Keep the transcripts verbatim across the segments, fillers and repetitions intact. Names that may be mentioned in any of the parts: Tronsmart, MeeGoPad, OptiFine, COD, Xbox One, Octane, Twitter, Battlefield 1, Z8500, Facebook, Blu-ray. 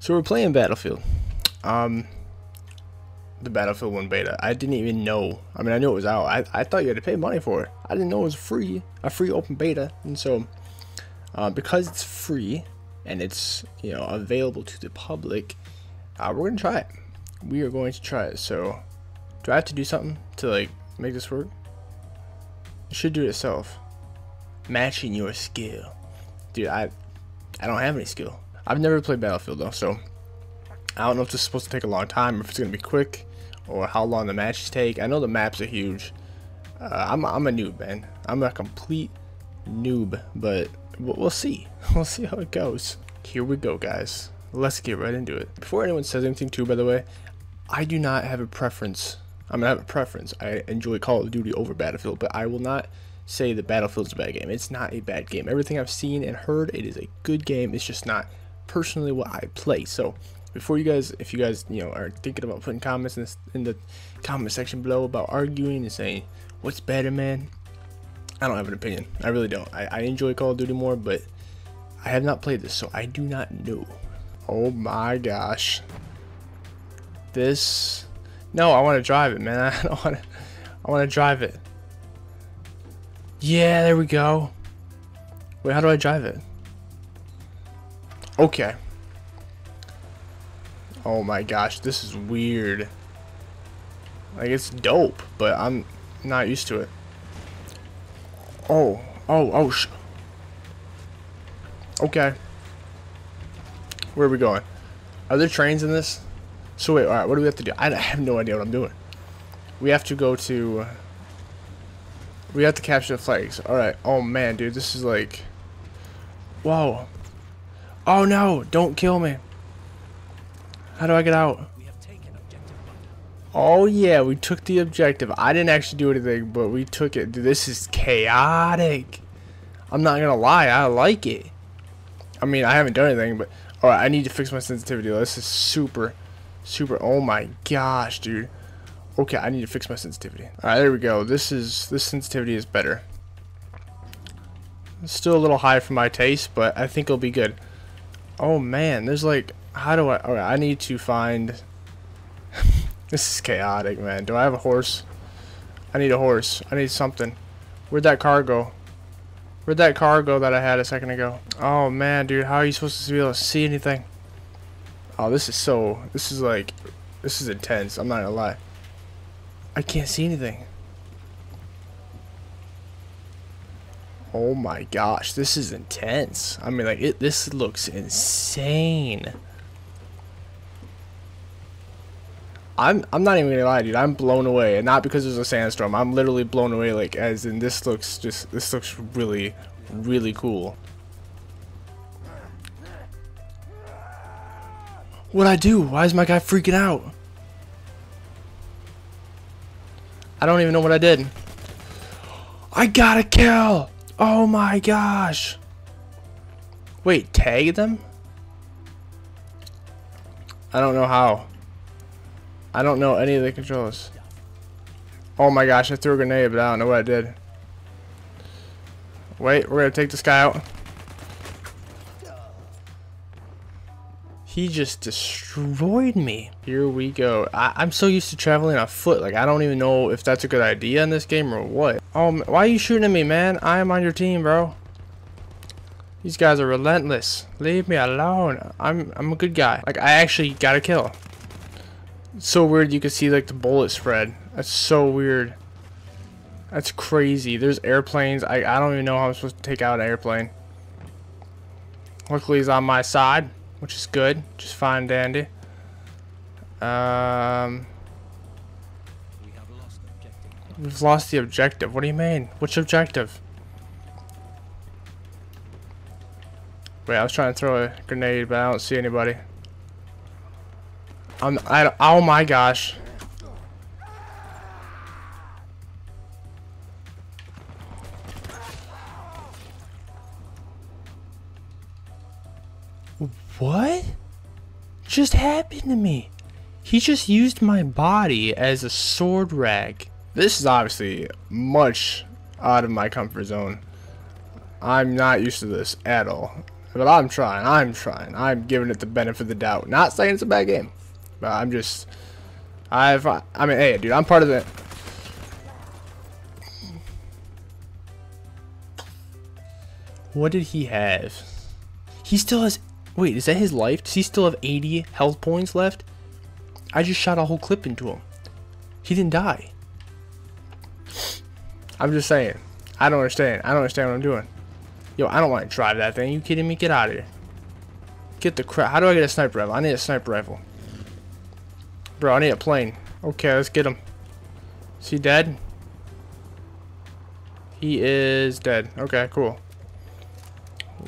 So we're playing Battlefield. Um, the Battlefield one beta. I didn't even know. I mean, I knew it was out. I, I thought you had to pay money for it. I didn't know it was free. A free open beta. And so, uh, because it's free and it's, you know, available to the public, uh, we're going to try it. We are going to try it. So, do I have to do something to, like, make this work? It should do it itself. Matching your skill. Dude, I, I don't have any skill. I've never played Battlefield though, so I don't know if this is supposed to take a long time, or if it's going to be quick, or how long the matches take. I know the maps are huge. Uh, I'm, I'm a noob, man. I'm a complete noob, but we'll see. We'll see how it goes. Here we go, guys. Let's get right into it. Before anyone says anything too, by the way, I do not have a preference. I mean, I have a preference. I enjoy Call of Duty over Battlefield, but I will not say that Battlefield's a bad game. It's not a bad game. Everything I've seen and heard, it is a good game. It's just not personally what I play. So before you guys, if you guys, you know, are thinking about putting comments in, this, in the comment section below about arguing and saying what's better, man, I don't have an opinion. I really don't. I, I enjoy Call of Duty more, but I have not played this, so I do not know. Oh my gosh, this, no, I want to drive it, man. I don't want to, I want to drive it. Yeah, there we go. Wait, how do I drive it? Okay. Oh my gosh, this is weird. Like, it's dope, but I'm not used to it. Oh, oh, oh. Sh okay. Where are we going? Are there trains in this? So wait, all right, what do we have to do? I have no idea what I'm doing. We have to go to... We have to capture the flags. Alright. Oh man, dude. This is like... Whoa. Oh no. Don't kill me. How do I get out? Oh yeah. We took the objective. I didn't actually do anything, but we took it. Dude, this is chaotic. I'm not going to lie. I like it. I mean, I haven't done anything, but... Alright. I need to fix my sensitivity. This is super, super... Oh my gosh, dude. Okay, I need to fix my sensitivity. Alright, there we go. This is this sensitivity is better. It's still a little high for my taste, but I think it'll be good. Oh man, there's like, how do I, alright, I need to find this is chaotic, man. Do I have a horse? I need a horse. I need something. Where'd that car go? Where'd that car go that I had a second ago? Oh man, dude, how are you supposed to be able to see anything? Oh, this is so this is like this is intense, I'm not gonna lie. I can't see anything. Oh my gosh, this is intense. I mean, like, it, this looks insane. I'm I'm not even gonna lie, dude. I'm blown away, and not because there's a sandstorm. I'm literally blown away, like, as in this looks just this looks really, really cool. What'd I do? Why is my guy freaking out? I don't even know what I did. I got a kill! Oh my gosh! Wait, tag them? I don't know how. I don't know any of the controls. Oh my gosh, I threw a grenade, but I don't know what I did. Wait, we're gonna take this guy out. He just destroyed me. Here we go. I, I'm so used to traveling on foot. Like, I don't even know if that's a good idea in this game or what. Oh, man, why are you shooting at me, man? I am on your team, bro. These guys are relentless. Leave me alone. I'm I'm a good guy. Like, I actually got a kill. It's so weird. You can see, like, the bullet spread. That's so weird. That's crazy. There's airplanes. I, I don't even know how I'm supposed to take out an airplane. Luckily, he's on my side, which is good, just fine, dandy. Um, we have lost objective. We've lost the objective. What do you mean? Which objective? Wait, I was trying to throw a grenade, but I don't see anybody. I'm. I. Oh my gosh. What just happened to me? He just used my body as a sword rack. This is obviously much out of my comfort zone. I'm not used to this at all. But I'm trying, I'm trying. I'm giving it the benefit of the doubt. Not saying it's a bad game. But I'm just... I've... I mean, hey, dude, I'm part of the... What did he have? He still has... Wait, is that his life? Does he still have eighty health points left? I just shot a whole clip into him. He didn't die. I'm just saying. I don't understand. I don't understand what I'm doing. Yo, I don't want to drive that thing. You kidding me? Get out of here. Get the crap. How do I get a sniper rifle? I need a sniper rifle. Bro, I need a plane. Okay, let's get him. Is he dead? He is dead. Okay, cool.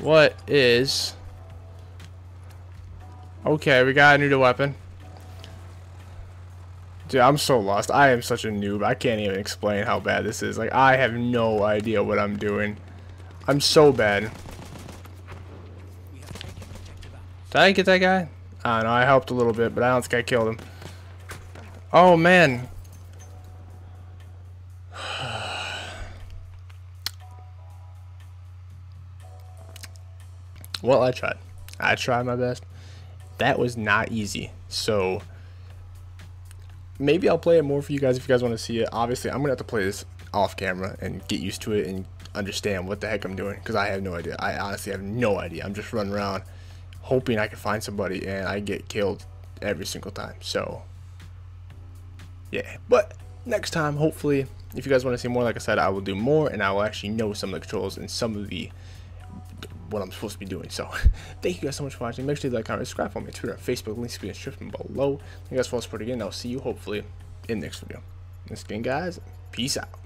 What is... Okay, we got a new weapon. Dude, I'm so lost. I am such a noob. I can't even explain how bad this is. Like, I have no idea what I'm doing. I'm so bad. Did I get that guy? I don't know. I helped a little bit, but I don't think I killed him. Oh, man. Well, I tried. I tried my best. That was not easy. So, maybe I'll play it more for you guys if you guys want to see it. Obviously, I'm going to have to play this off camera and get used to it and understand what the heck I'm doing, because I have no idea. I honestly have no idea. I'm just running around hoping I can find somebody, and I get killed every single time. So yeah, but next time, hopefully, if you guys want to see more, like I said, I will do more, and I will actually know some of the controls and some of the what I'm supposed to be doing. So thank you guys so much for watching. Make sure you like, comment, subscribe, follow me on Twitter, Facebook, links to be in the description below. Thank you guys for all support again. I'll see you hopefully in the next video. This game, guys, peace out.